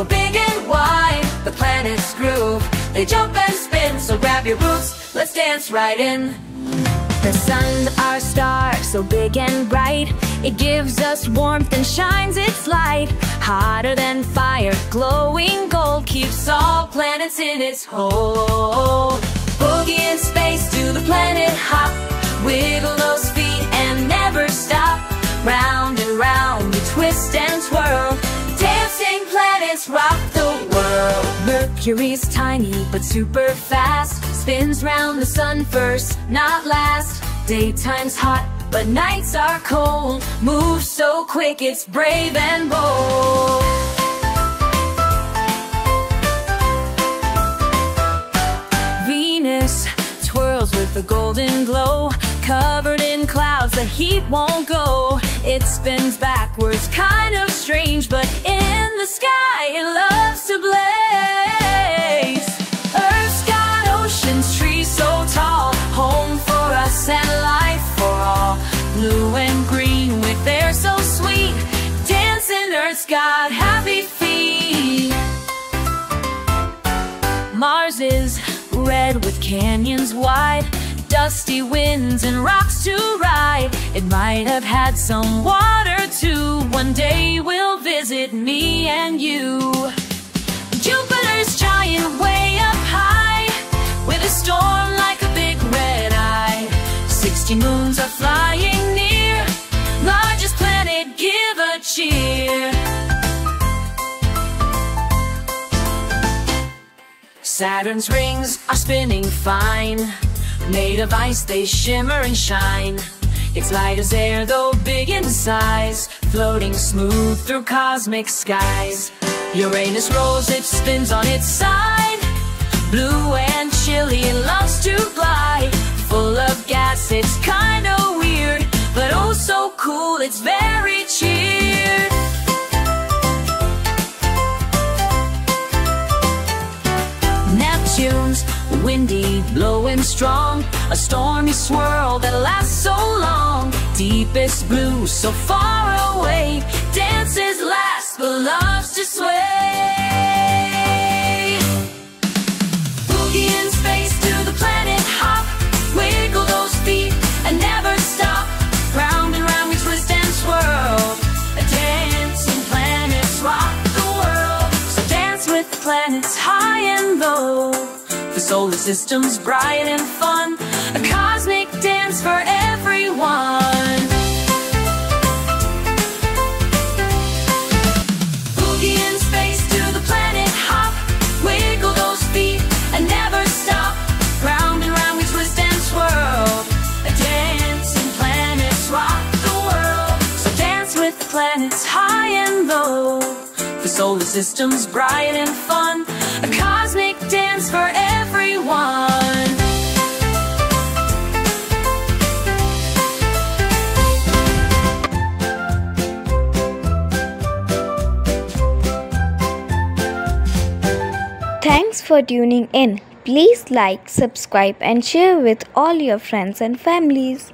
so big and wide, the planets groove, they jump and spin. So grab your boots, let's dance right in. The sun, our star, so big and bright, it gives us warmth and shines its light. Hotter than fire, glowing gold, keeps all planets in its hold. Boogie in space to the planet hop, wiggle those feet and never stop. Round and round, we twist and twirl, dancing planets rock the world. Mercury's tiny but super fast, spins round the sun first, not last. Daytime's hot, but nights are cold, moves so quick, it's brave and bold. Venus twirls with a golden glow, covered in clouds, the heat won't go. It spins backwards, kind of strange, but in the sky it loves to blaze. Earth's got oceans, trees so tall, home for us and life for all. Blue and green with air so sweet, dancing Earth's got happy feet. Mars is red with canyons wide, dusty winds and rocks to ride. It might have had some water too. One day we'll visit, me and you. Jupiter's giant, way up high, with a storm like a big red eye. 60 moons are flying near, largest planet, give a cheer. Saturn's rings are spinning fine, made of ice, they shimmer and shine. It's light as air, though big in size, floating smooth through cosmic skies. Uranus rolls, it spins on its side, blue and chilly, it loves to glide. Full of gas, it's kinda weird, but oh so cool, it's very cheered. Neptune's windy, blowing strong, a stormy swirl that lasts so long. Deepest blue, so far away, dances last but loves to sway. Boogie in space to the planet hop, wiggle those feet and never stop. Round and round we twist and swirl, a dancing planets rock the world. So dance with the planets high and low, the solar system's bright and fun, a cosmic dance for everyone. Boogie in space to the planet hop, wiggle those feet and never stop. Round and round we twist and swirl, a dancing planets rock the world. So dance with the planets high and low, the solar system's bright and fun, a cosmic dance for everyone. Thanks for tuning in. Please like, subscribe and share with all your friends and families.